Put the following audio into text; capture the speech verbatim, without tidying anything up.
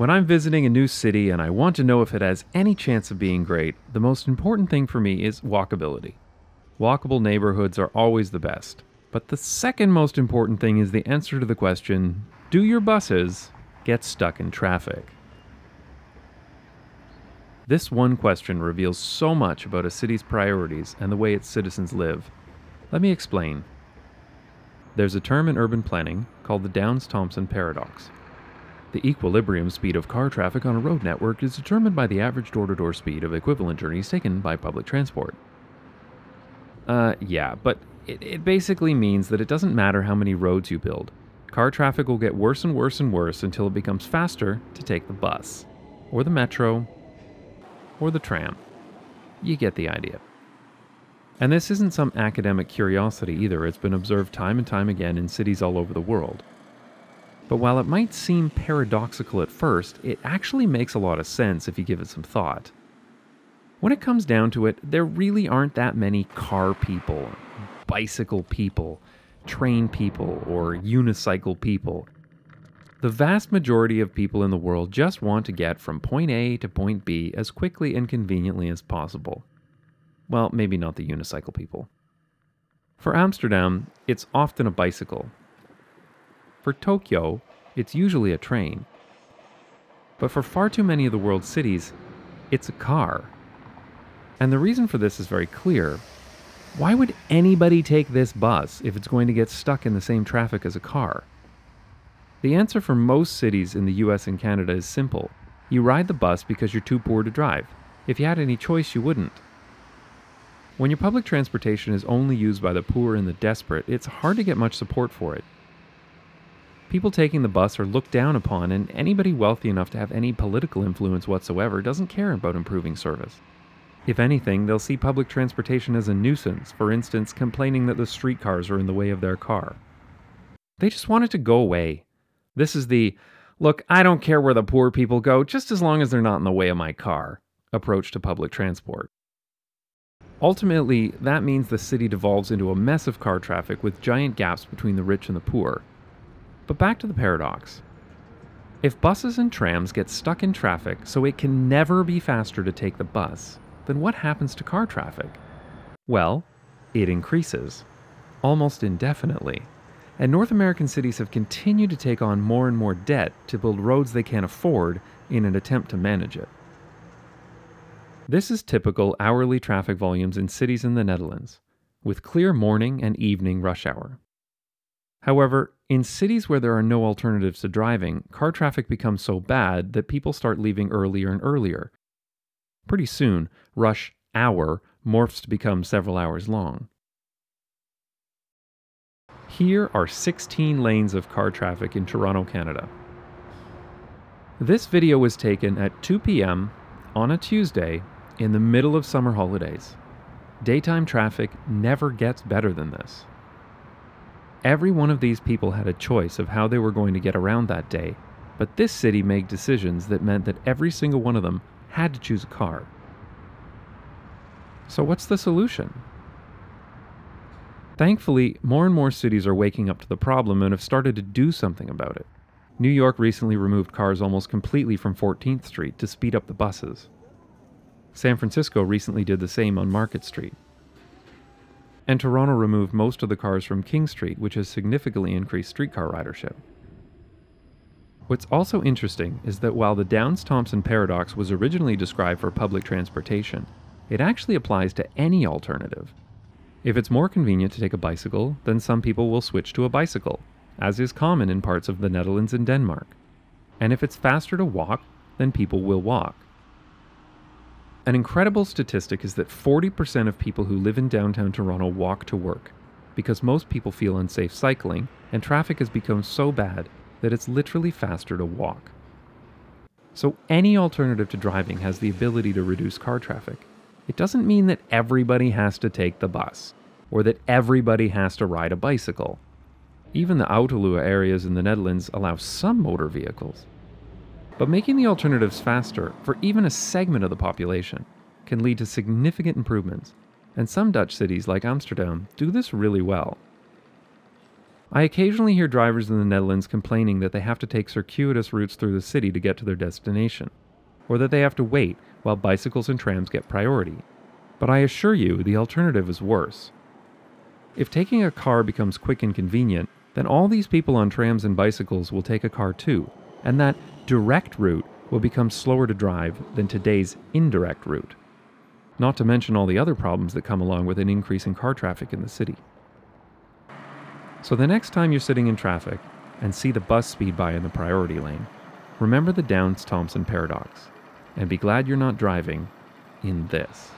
When I'm visiting a new city and I want to know if it has any chance of being great, the most important thing for me is walkability. Walkable neighborhoods are always the best. But the second most important thing is the answer to the question, do your buses get stuck in traffic? This one question reveals so much about a city's priorities and the way its citizens live. Let me explain. There's a term in urban planning called the Downs-Thomson paradox. The equilibrium speed of car traffic on a road network is determined by the average door-to-door speed of equivalent journeys taken by public transport. Uh, yeah, but it, it basically means that it doesn't matter how many roads you build. Car traffic will get worse and worse and worse until it becomes faster to take the bus, or the metro, or the tram. You get the idea. And this isn't some academic curiosity either. It's been observed time and time again in cities all over the world. But while it might seem paradoxical at first, it actually makes a lot of sense if you give it some thought. When it comes down to it, there really aren't that many car people, bicycle people, train people, or unicycle people. The vast majority of people in the world just want to get from point A to point B as quickly and conveniently as possible. Well, maybe not the unicycle people. For Amsterdam, it's often a bicycle. For Tokyo, it's usually a train. But for far too many of the world's cities, it's a car. And the reason for this is very clear. Why would anybody take this bus if it's going to get stuck in the same traffic as a car? The answer for most cities in the U S and Canada is simple. You ride the bus because you're too poor to drive. If you had any choice, you wouldn't. When your public transportation is only used by the poor and the desperate, it's hard to get much support for it. People taking the bus are looked down upon, and anybody wealthy enough to have any political influence whatsoever doesn't care about improving service. If anything, they'll see public transportation as a nuisance, for instance, complaining that the streetcars are in the way of their car. They just want it to go away. This is the, look, I don't care where the poor people go, just as long as they're not in the way of my car, approach to public transport. Ultimately, that means the city devolves into a mess of car traffic with giant gaps between the rich and the poor. But back to the paradox. If buses and trams get stuck in traffic so it can never be faster to take the bus, then what happens to car traffic? Well, it increases, almost indefinitely. And North American cities have continued to take on more and more debt to build roads they can't afford in an attempt to manage it. This is typical hourly traffic volumes in cities in the Netherlands, with clear morning and evening rush hour. However, in cities where there are no alternatives to driving, car traffic becomes so bad that people start leaving earlier and earlier. Pretty soon, rush hour morphs to become several hours long. Here are sixteen lanes of car traffic in Toronto, Canada. This video was taken at two p m on a Tuesday in the middle of summer holidays. Daytime traffic never gets better than this. Every one of these people had a choice of how they were going to get around that day, but this city made decisions that meant that every single one of them had to choose a car. So what's the solution? Thankfully, more and more cities are waking up to the problem and have started to do something about it. New York recently removed cars almost completely from fourteenth street to speed up the buses. San Francisco recently did the same on Market Street. And Toronto removed most of the cars from King Street, which has significantly increased streetcar ridership. What's also interesting is that while the Downs-Thomson paradox was originally described for public transportation, it actually applies to any alternative. If it's more convenient to take a bicycle, then some people will switch to a bicycle, as is common in parts of the Netherlands and Denmark. And if it's faster to walk, then people will walk. An incredible statistic is that forty percent of people who live in downtown Toronto walk to work, because most people feel unsafe cycling, and traffic has become so bad that it's literally faster to walk. So any alternative to driving has the ability to reduce car traffic. It doesn't mean that everybody has to take the bus, or that everybody has to ride a bicycle. Even the Autoluwa areas in the Netherlands allow some motor vehicles. But making the alternatives faster, for even a segment of the population, can lead to significant improvements, and some Dutch cities like Amsterdam do this really well. I occasionally hear drivers in the Netherlands complaining that they have to take circuitous routes through the city to get to their destination, or that they have to wait while bicycles and trams get priority. But I assure you, the alternative is worse. If taking a car becomes quick and convenient, then all these people on trams and bicycles will take a car too, and that direct route will become slower to drive than today's indirect route. Not to mention all the other problems that come along with an increase in car traffic in the city. So the next time you're sitting in traffic and see the bus speed by in the priority lane, remember the Downs-Thomson paradox, and be glad you're not driving in this.